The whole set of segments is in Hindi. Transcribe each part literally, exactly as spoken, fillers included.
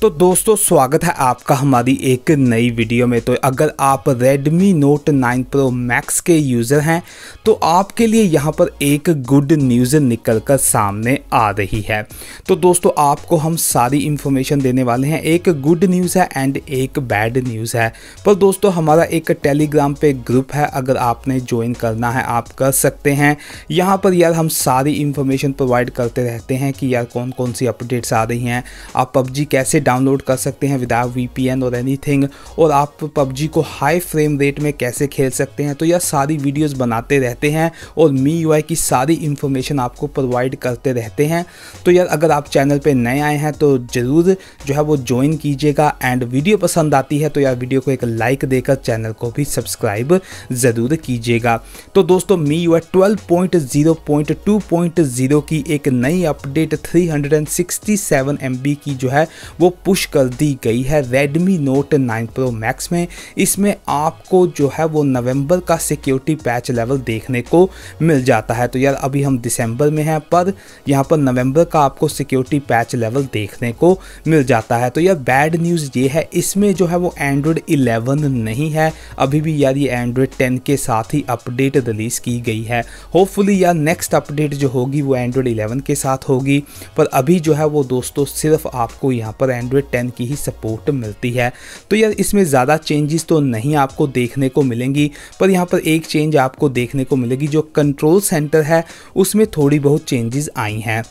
तो दोस्तों स्वागत है आपका हमारी एक नई वीडियो में। तो अगर आप Redmi Note nine Pro Max के यूज़र हैं तो आपके लिए यहाँ पर एक गुड न्यूज़ निकल कर सामने आ रही है। तो दोस्तों आपको हम सारी इन्फॉर्मेशन देने वाले हैं, एक गुड न्यूज़ है एंड एक बैड न्यूज़ है। पर दोस्तों हमारा एक टेलीग्राम पे ग्रुप है, अगर आपने ज्वाइन करना है आप कर सकते हैं। यहाँ पर यार हम सारी इन्फॉर्मेशन प्रोवाइड करते रहते हैं कि यार कौन कौन सी अपडेट्स आ रही हैं, आप पबजी कैसे डाउनलोड कर सकते हैं विदाउट वी पी एन और एनीथिंग, और आप पबजी को हाई फ्रेम रेट में कैसे खेल सकते हैं। तो यह सारी वीडियोस बनाते रहते हैं और एम आई यू आई की सारी इन्फॉर्मेशन आपको प्रोवाइड करते रहते हैं। तो यार अगर आप चैनल पे नए आए हैं तो ज़रूर जो है वो ज्वाइन कीजिएगा, एंड वीडियो पसंद आती है तो यार वीडियो को एक लाइक देकर चैनल को भी सब्सक्राइब ज़रूर कीजिएगा। तो दोस्तों M I U I twelve point zero point two point zero की एक नई update three sixty seven M B की जो है वो पुश कर दी गई है Redmi Note nine Pro Max में। इसमें आपको जो है वो नवंबर का सिक्योरिटी पैच लेवल देखने को मिल जाता है। तो यार अभी हम दिसंबर में हैं पर यहाँ पर नवंबर का आपको सिक्योरिटी पैच लेवल देखने को मिल जाता है। तो यार बैड न्यूज़ ये है, इसमें जो है वो एंड्रॉयड इलेवन नहीं है, अभी भी यार ये एंड्रॉयड टेन के साथ ही अपडेट रिलीज़ की गई है। होपफुली यार नेक्स्ट अपडेट जो होगी वो एंड्रॉयड इलेवन के साथ होगी, पर अभी जो है वो दोस्तों सिर्फ आपको यहाँ पर एंड्रॉयड टेन की ही सपोर्ट मिलती है। तो यार इसमें ज़्यादा चेंजेस तो नहीं आपको देखने को मिलेंगी, पर यहाँ पर एक चेंज आपको देखने को मिलेगी, जो कंट्रोल सेंटर है उसमें थोड़ी बहुत चेंजेस आई हैं।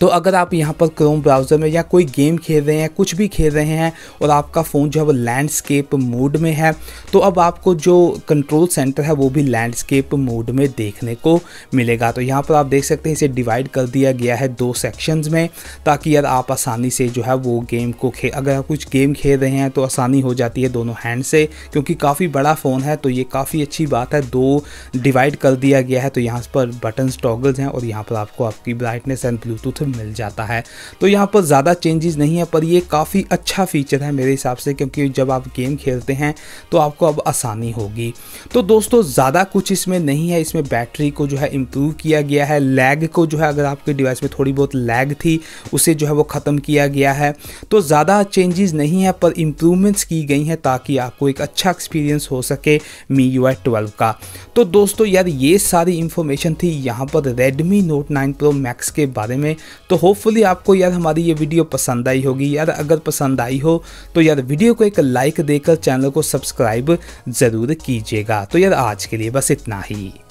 तो अगर आप यहाँ पर क्रोम ब्राउज़र में या कोई गेम खेल रहे हैं, कुछ भी खेल रहे हैं और आपका फ़ोन जो है वो लैंडस्केप मोड में है, तो अब आपको जो कंट्रोल सेंटर है वो भी लैंडस्केप मोड में देखने को मिलेगा। तो यहाँ पर आप देख सकते हैं इसे डिवाइड कर दिया गया है दो सेक्शंस में, ताकि यार आप आसानी से जो है वो गेम को खेल अगर आप कुछ गेम खेल रहे हैं तो आसानी हो जाती है दोनों हैंड से, क्योंकि काफ़ी बड़ा फ़ोन है। तो ये काफ़ी अच्छी बात है, दो डिवाइड कर दिया गया है। तो यहाँ पर बटन्स टॉगल्स हैं और यहाँ पर आपको आपकी ब्राइटनेस एंड ब्लूटूथ मिल जाता है। तो यहाँ पर ज़्यादा चेंजेस नहीं है, पर ये काफ़ी अच्छा फीचर है मेरे हिसाब से, क्योंकि जब आप गेम खेलते हैं तो आपको अब आसानी होगी। तो दोस्तों ज़्यादा कुछ इसमें नहीं है। इसमें बैटरी को जो है इम्प्रूव किया गया है, लैग को जो है अगर आपके डिवाइस में थोड़ी बहुत लैग थी उसे जो है वो ख़त्म किया गया है। तो ज़्यादा चेंजेस नहीं है, पर इम्प्रूवमेंट्स की गई हैं ताकि आपको एक अच्छा एक्सपीरियंस हो सके M I U I twelve का। तो दोस्तों यार ये सारी इन्फॉर्मेशन थी यहाँ पर Redmi Note nine Pro Max के बारे में। तो होपफुली आपको यार हमारी ये वीडियो पसंद आई होगी। यार अगर पसंद आई हो तो यार वीडियो को एक लाइक देकर चैनल को सब्सक्राइब ज़रूर कीजिएगा। तो यार आज के लिए बस इतना ही।